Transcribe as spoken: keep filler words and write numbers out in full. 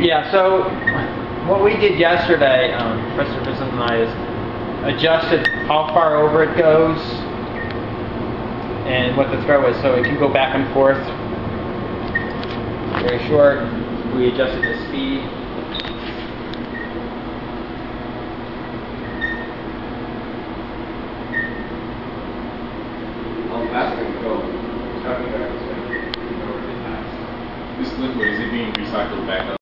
Yeah, so what we did yesterday, um, Professor Vincent and I, is adjusted how far over it goes and what the throw is, so it can go back and forth very short. We adjusted the speed. How fast can it go? This liquid, is it being recycled back up?